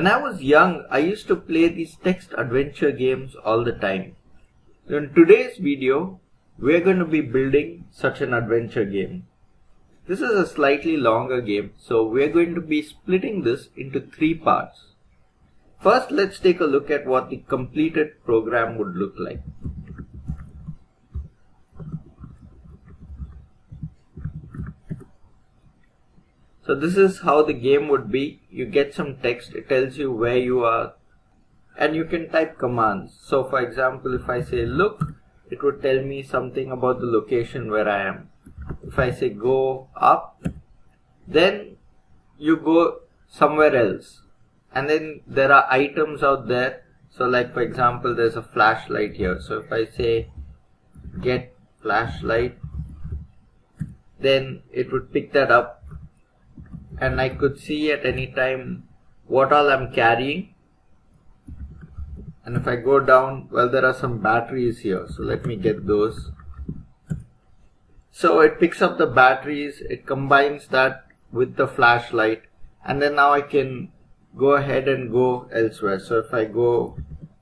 When I was young, I used to play these text adventure games all the time. In today's video, we're going to be building such an adventure game. This is a slightly longer game, so we're going to be splitting this into three parts. First, let's take a look at what the completed program would look like. So this is how the game would be. You get some text, it tells you where you are, and you can type commands. So for example, if I say look, it would tell me something about the location where I am. If I say go up, then you go somewhere else. And then there are items out there. So like for example, there's a flashlight here. So if I say get flashlight, then it would pick that up. And I could see at any time what all I'm carrying. And if I go down, well, there are some batteries here, so let me get those. So it picks up the batteries, it combines that with the flashlight, and then now I can go ahead and go elsewhere. So if I go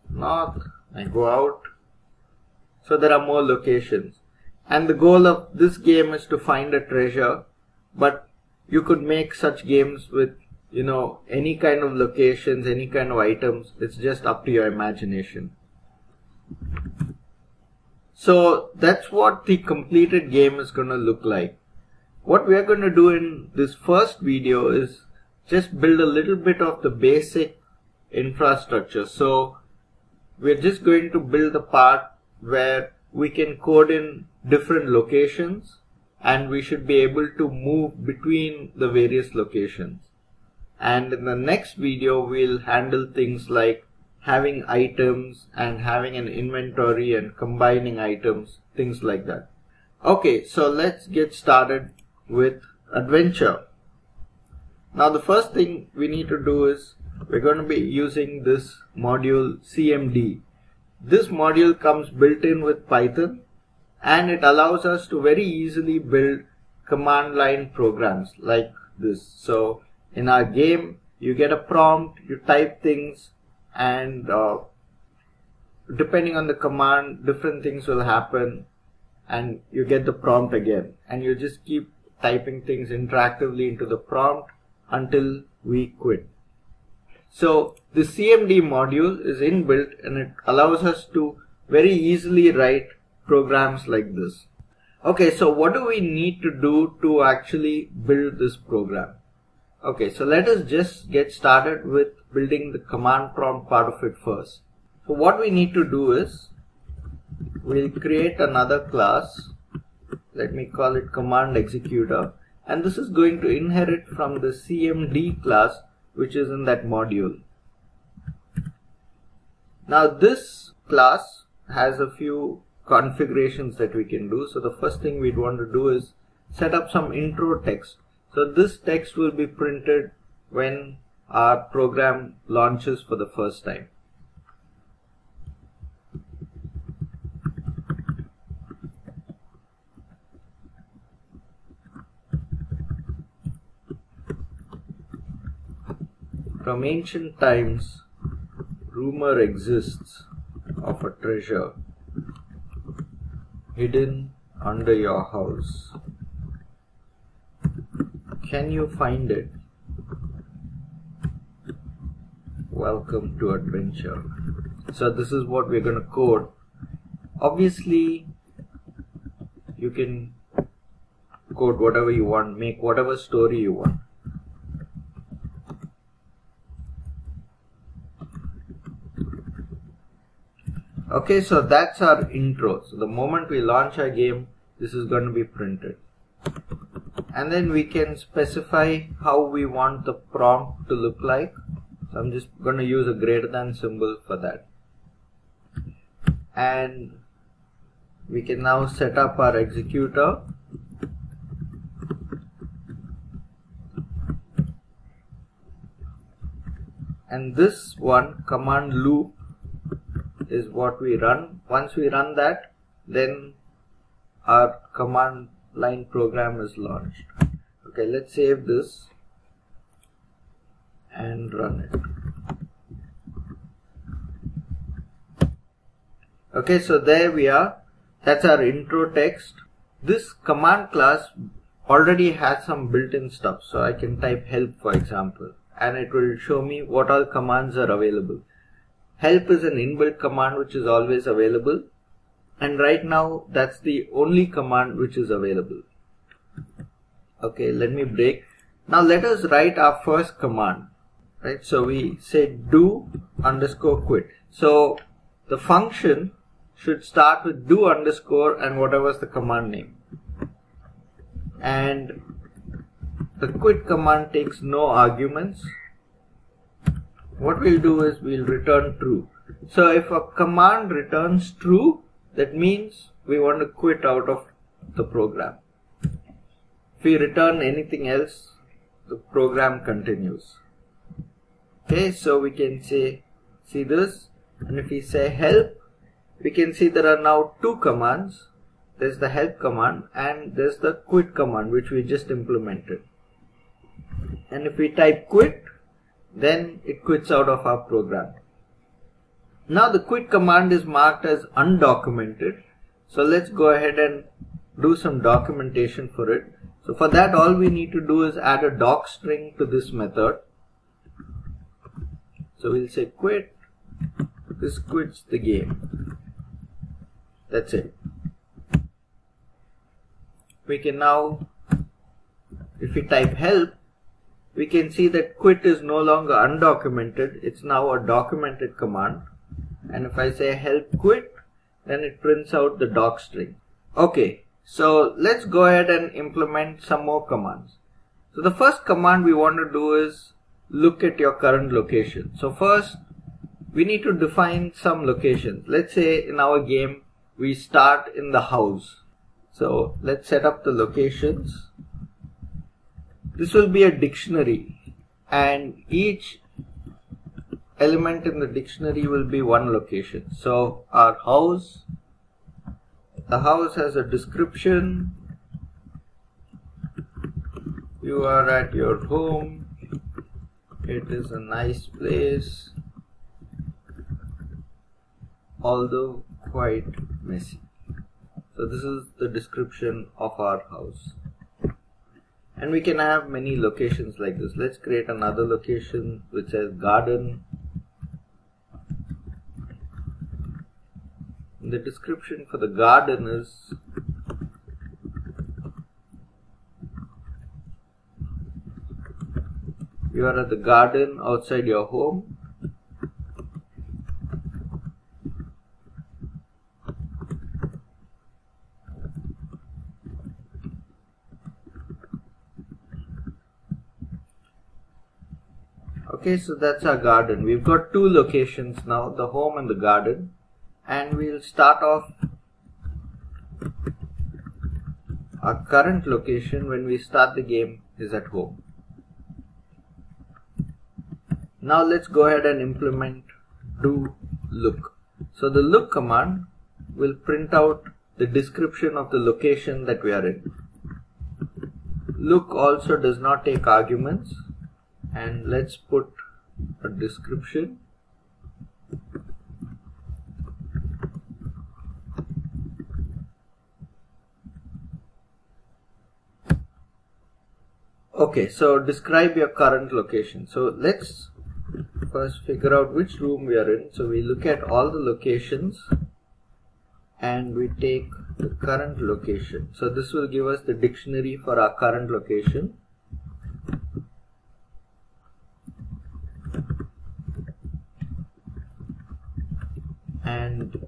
north, I go out. So there are more locations. And the goal of this game is to find a treasure, but you could make such games with, you know, any kind of locations, any kind of items. It's just up to your imagination. So that's what the completed game is going to look like. What we are going to do in this first video is just build a little bit of the basic infrastructure. So we're just going to build the part where we can code in different locations, and we should be able to move between the various locations. And in the next video, we'll handle things like having items and having an inventory and combining items, things like that. Okay, so let's get started with adventure. Now the first thing we need to do is we're going to be using this module CMD. This module comes built in with Python, and it allows us to very easily build command line programs like this. So in our game, you get a prompt, you type things, and depending on the command, different things will happen, and you get the prompt again, and you just keep typing things interactively into the prompt until we quit. So the CMD module is inbuilt, and it allows us to very easily write programs like this. Okay, so what do we need to do to actually build this program? Okay, so let us just get started with building the command prompt part of it first. So what we need to do is we'll create another class. Let me call it command executor, and this is going to inherit from the CMD class, which is in that module. Now this class has a few configurations that we can do. So the first thing we'd want to do is set up some intro text. So this text will be printed when our program launches for the first time. From ancient times, rumor exists of a treasure hidden under your house. Can you find it? Welcome to adventure. So this is what we're going to code. Obviously, you can code whatever you want, make whatever story you want. Okay, so that's our intro. So the moment we launch our game, this is going to be printed. And then we can specify how we want the prompt to look like. So I'm just going to use a greater than symbol for that. And we can now set up our executor. And this one, command loop, is what we run. Once we run that, then our command line program is launched. Okay, let's save this and run it. Okay, so there we are. That's our intro text. This command class already has some built-in stuff. So I can type help, for example, and it will show me what all commands are available. Help is an inbuilt command which is always available. And right now, that's the only command which is available. Okay, let me break. Now let us write our first command, right? So we say do underscore quit. So the function should start with do underscore and whatever's the command name. And the quit command takes no arguments. What we'll do is we'll return true. So if a command returns true, that means we want to quit out of the program. If we return anything else, the program continues. Okay, so we can say, see this, and if we say help, we can see there are now two commands. There's the help command and there's the quit command which we just implemented. And if we type quit, then it quits out of our program. Now the quit command is marked as undocumented. So let's go ahead and do some documentation for it. So for that, all we need to do is add a doc string to this method. So we'll say quit. This quits the game. That's it. We can now, if we type help, we can see that quit is no longer undocumented. It's now a documented command. And if I say help quit, then it prints out the doc string. Okay, so let's go ahead and implement some more commands. So the first command we want to do is look at your current location. So first, we need to define some locations. Let's say in our game, we start in the house. So let's set up the locations. This will be a dictionary, and each element in the dictionary will be one location. So our house, the house has a description. You are at your home. It is a nice place, although quite messy. So this is the description of our house. And we can have many locations like this. Let's create another location which says garden. The description for the garden is you are at the garden outside your home. Okay, so that's our garden. We've got two locations now, the home and the garden. And we'll start off our current location when we start the game is at home. Now let's go ahead and implement do look. So the look command will print out the description of the location that we are in. Look also does not take arguments, and let's put a description. Okay, so describe your current location. So let's first figure out which room we are in. So we look at all the locations and we take the current location. So this will give us the dictionary for our current location. And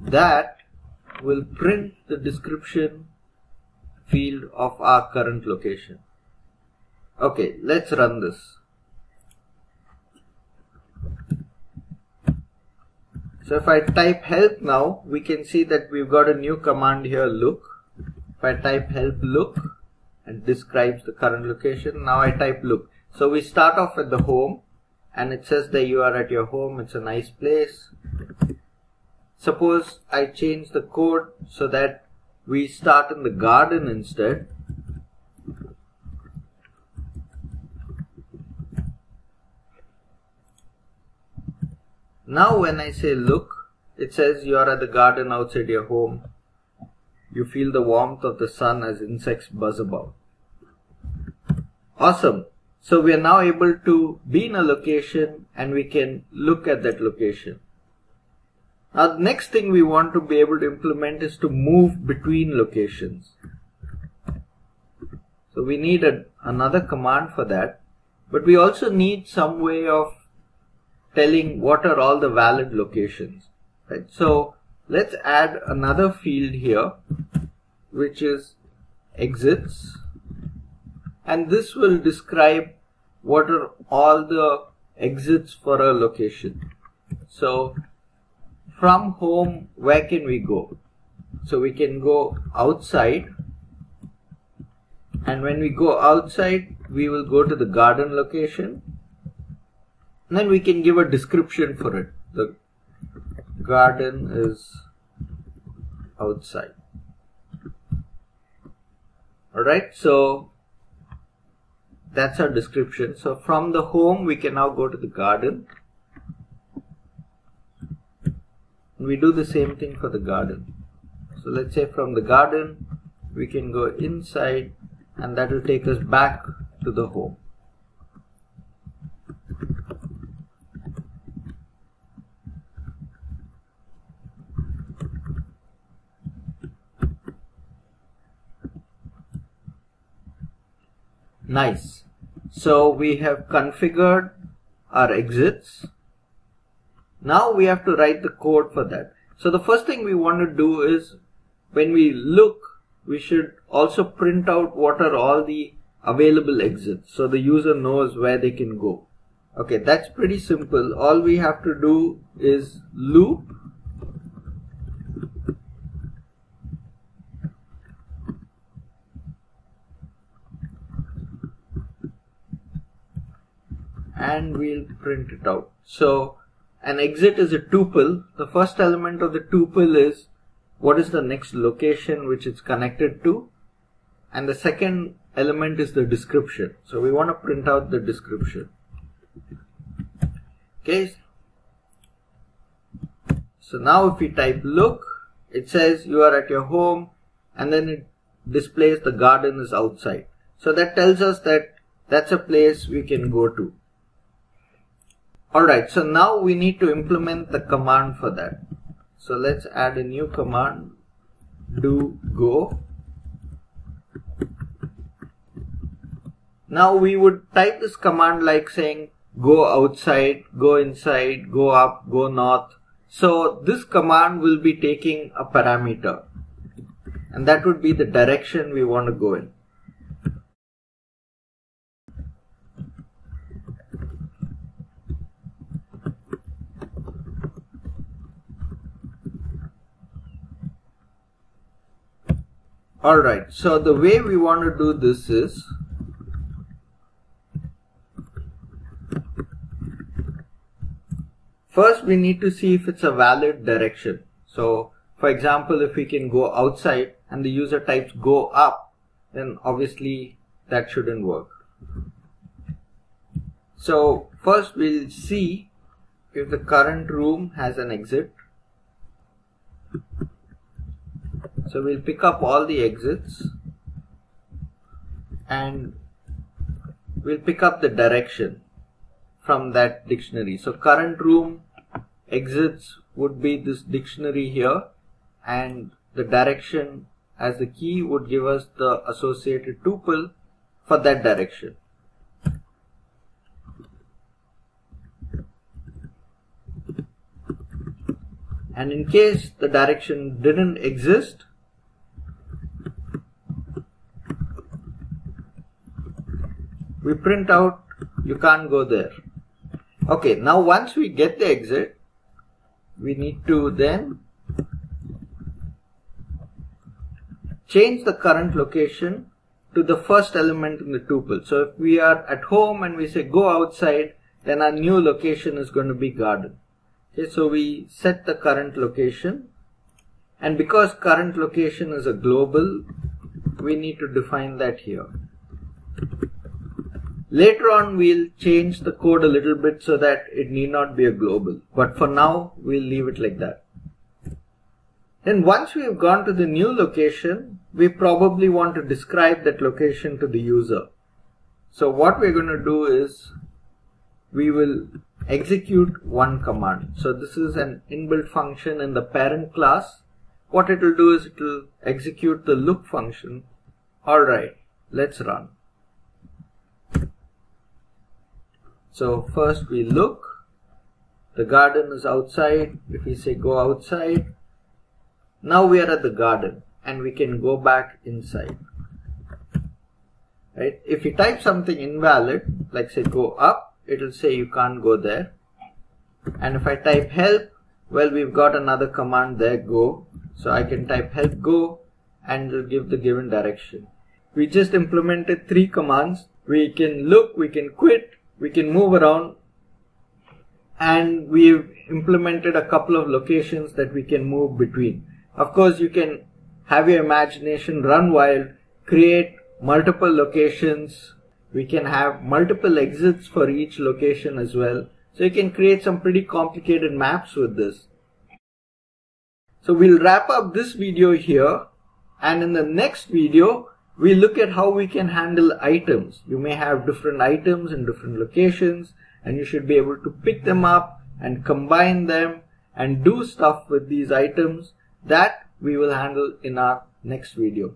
that will print the description field of our current location. Okay, let's run this. So if I type help now, we can see that we've got a new command here, look. If I type help look, it describes the current location. Now I type look. So we start off at the home, and it says that you are at your home. It's a nice place. Suppose I change the code so that we start in the garden instead. Now when I say look, It says you are at the garden outside your home. You feel the warmth of the sun as insects buzz about. Awesome. So we are now able to be in a location and we can look at that location. Now the next thing we want to be able to implement is to move between locations. So we need another command for that, but we also need some way of telling what are all the valid locations, right? So let's add another field here, which is exits, and this will describe what are all the exits for a location. So from home, where can we go? So we can go outside, and when we go outside, we will go to the garden location. And then we can give a description for it. The garden is outside. Alright, so that's our description. So from the home, we can now go to the garden. We do the same thing for the garden. So let's say from the garden, we can go inside, and that will take us back to the home. Nice. So we have configured our exits. Now we have to write the code for that. So the first thing we want to do is when we look, we should also print out what are all the available exits so the user knows where they can go. Okay, that's pretty simple. All we have to do is loop and we'll print it out. So an exit is a tuple. The first element of the tuple is what is the next location which it's connected to, and the second element is the description. So we want to print out the description. Okay, so now if we type look, it says you are at your home, and then it displays the garden is outside. So that tells us that that's a place we can go to. Alright, so now we need to implement the command for that. So let's add a new command, do go. Now we would type this command like saying go outside, go inside, go up, go north. So this command will be taking a parameter, and that would be the direction we want to go in. Alright, so the way we want to do this is first we need to see if it's a valid direction. So for example, if we can go outside and the user types go up, then obviously that shouldn't work. So first we'll see if the current room has an exit. So we'll pick up all the exits and we'll pick up the direction from that dictionary. So current room exits would be this dictionary here, and the direction as the key would give us the associated tuple for that direction. And in case the direction didn't exist, we print out you can't go there. Okay, now once we get the exit, we need to then change the current location to the first element in the tuple. So if we are at home and we say go outside, then our new location is going to be garden. Okay, so we set the current location, and because current location is a global, we need to define that here. Later on, we'll change the code a little bit so that it need not be a global, but for now, we'll leave it like that. Then once we've gone to the new location, we probably want to describe that location to the user. So what we're going to do is we will execute one command. So this is an inbuilt function in the parent class. What it will do is it will execute the look function. Alright, let's run. So first we look. The garden is outside. If we say go outside, now we are at the garden and we can go back inside. Right? If you type something invalid, like say go up, it will say you can't go there. And if I type help, well, we've got another command there, go. So I can type help go and it will give the given direction. We just implemented 3 commands. We can look, we can quit, we can move around. And we've implemented a couple of locations that we can move between. Of course, you can have your imagination run wild, create multiple locations. We can have multiple exits for each location as well. So you can create some pretty complicated maps with this. So we'll wrap up this video here. And in the next video, we look at how we can handle items. You may have different items in different locations, and you should be able to pick them up and combine them and do stuff with these items that we will handle in our next video.